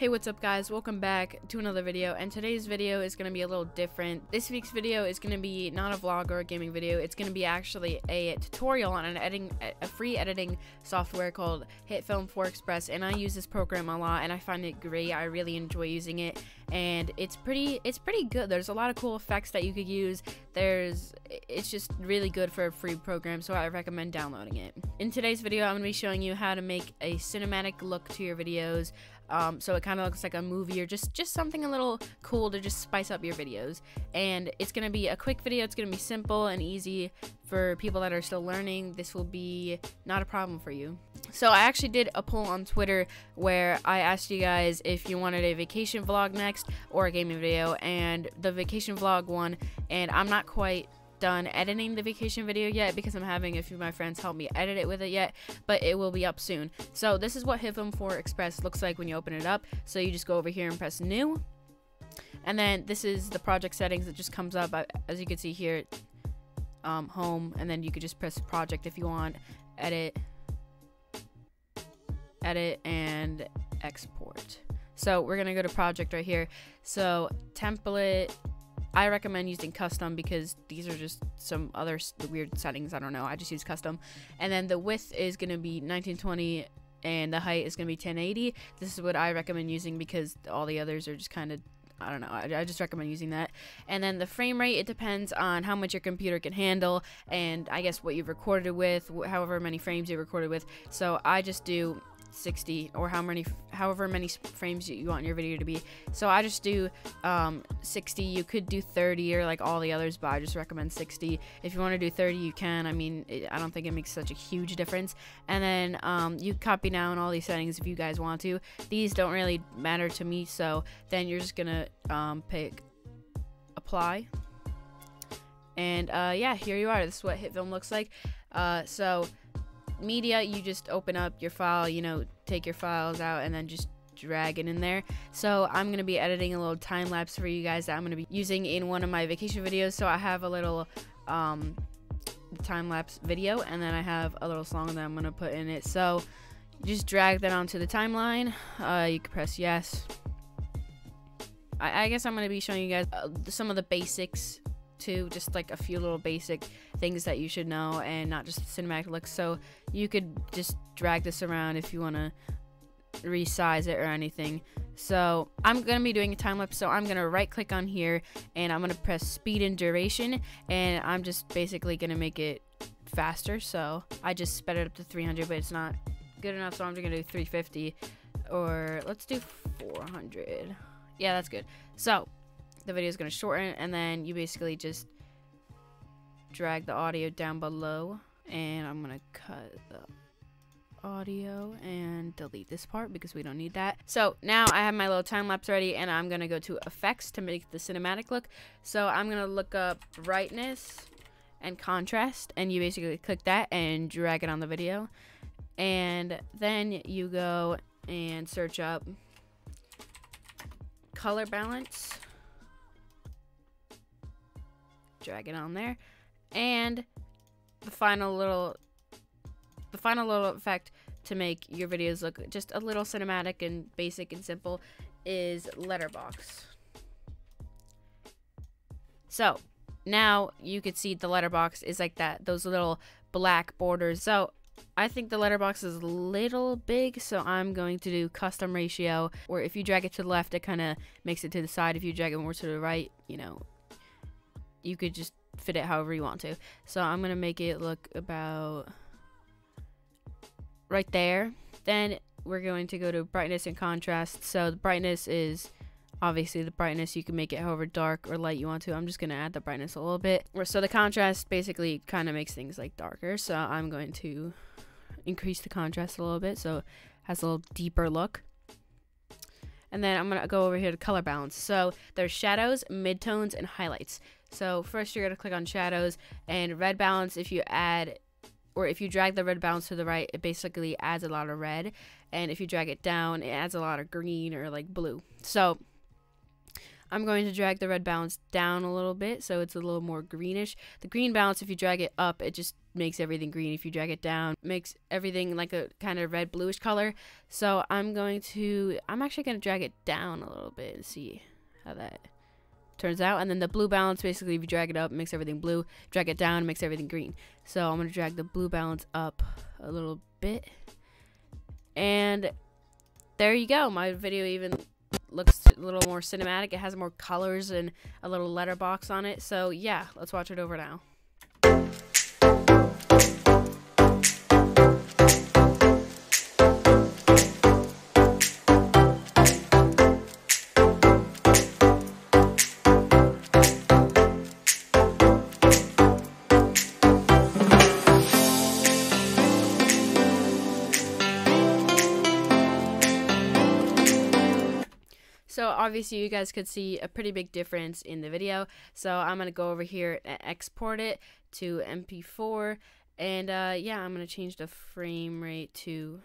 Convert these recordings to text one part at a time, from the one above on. Hey, what's up guys, welcome back to another video, and today's video is going to be a little different. This week's video is going to be not a vlog or a gaming video. It's going to be actually a tutorial on a free editing software called HitFilm 4 Express, and I use this program a lot and I find it great. I really enjoy using it, and it's pretty good. There's a lot of cool effects that you could use. It's just really good for a free program, so I recommend downloading it. In today's video, I'm going to be showing you how to make a cinematic look to your videos. So it kind of looks like a movie or just something a little cool to just spice up your videos. And it's going to be a quick video. It's going to be simple and easy for people that are still learning. This will be not a problem for you. So I actually did a poll on Twitter where I asked you guys if you wanted a vacation vlog next or a gaming video, and the vacation vlog won. And I'm not quite done editing the vacation video yet because I'm having a few of my friends help me edit it with it yet, but it will be up soon. So this is what HitFilm 4 Express looks like when you open it up. So you just go over here and press new, and then this is the project settings. It just comes up as you can see here, home, and then you could just press project if you want, edit, and export. So we're gonna go to project right here. So template, I recommend using custom because these are just some other weird settings. I don't know, I just use custom. And then the width is going to be 1920 and the height is going to be 1080. This is what I recommend using because all the others are just kind of, I don't know, I just recommend using that. And then the frame rate, it depends on how much your computer can handle and I guess what you've recorded with, however many frames you recorded with. So I just do 60 or however many frames you want your video to be. So I just do 60. You could do 30 or like all the others, but I just recommend 60. If you want to do 30 you can. I mean, I don't think it makes such a huge difference. And then you copy down all these settings if you guys want to. These don't really matter to me, so then you're just gonna pick apply, and yeah, here you are. This is what HitFilm looks like. So media, you just open up your file, you know, take your files out and then just drag it in there. So I'm going to be editing a little time lapse for you guys that I'm going to be using in one of my vacation videos. So I have a little time lapse video, and then I have a little song that I'm going to put in it. So just drag that onto the timeline. You can press yes. I guess I'm going to be showing you guys some of the basics too, just like a few little basic things that you should know and not just cinematic looks. So you could just drag this around if you want to resize it or anything. So I'm gonna be doing a time lapse, so I'm gonna right click on here and I'm gonna press speed and duration, and I'm just basically gonna make it faster. So I just sped it up to 300, but it's not good enough, so I'm just gonna do 350, or let's do 400. Yeah, that's good. So the video is going to shorten, and then you basically just drag the audio down below, and I'm going to cut the audio and delete this part because we don't need that. So now I have my little time lapse ready, and I'm going to go to effects to make the cinematic look. So I'm going to look up brightness and contrast, and you basically click that and drag it on the video, and then you go and search up color balance, drag it on there, and the final little effect to make your videos look just a little cinematic and basic and simple is letterbox. So now you could see the letterbox is like that, those little black borders. So I think the letterbox is a little big, so I'm going to do custom ratio, or if you drag it to the left it kind of makes it to the side. If you drag it more to the right, you know, you could just fit it however you want to. So I'm gonna make it look about right there. Then we're going to go to brightness and contrast. So the brightness is obviously the brightness. You can make it however dark or light you want to. I'm just gonna add the brightness a little bit. So the contrast basically kind of makes things like darker, so I'm going to increase the contrast a little bit so it has a little deeper look. And then I'm gonna go over here to color balance. So there's shadows, midtones, and highlights. So first you're gonna click on shadows, and red balance, if you add or if you drag the red balance to the right, it basically adds a lot of red, and if you drag it down it adds a lot of green or like blue. So I'm going to drag the red balance down a little bit so it's a little more greenish. The green balance, if you drag it up, it just makes everything green. If you drag it down, it makes everything like a kind of red bluish color. So I'm actually going to drag it down a little bit and see how that turns out. And then the blue balance, basically, if you drag it up, it makes everything blue. Drag it down, it makes everything green. So I'm going to drag the blue balance up a little bit. And there you go. My video even looks a little more cinematic. It has more colors and a little letterbox on it. So yeah, let's watch it over now. So obviously you guys could see a pretty big difference in the video. So I'm going to go over here and export it to MP4. And yeah, I'm going to change the frame rate to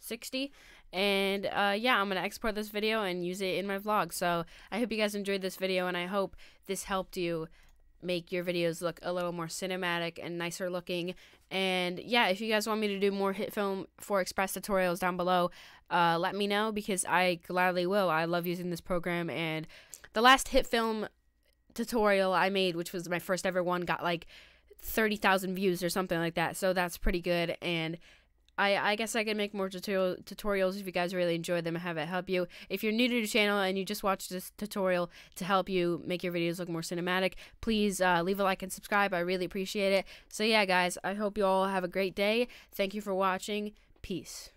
60. And yeah, I'm going to export this video and use it in my vlog. So I hope you guys enjoyed this video, and I hope this helped you make your videos look a little more cinematic and nicer looking. And yeah, if you guys want me to do more HitFilm 4 Express tutorials down below, let me know, because I gladly will. I love using this program, and the last HitFilm tutorial I made, which was my first ever one, got like 30,000 views or something like that, so that's pretty good. And I guess I can make more tutorials if you guys really enjoy them and have it help you. If you're new to the channel and you just watched this tutorial to help you make your videos look more cinematic, please leave a like and subscribe. I really appreciate it. So yeah, guys, I hope you all have a great day. Thank you for watching. Peace.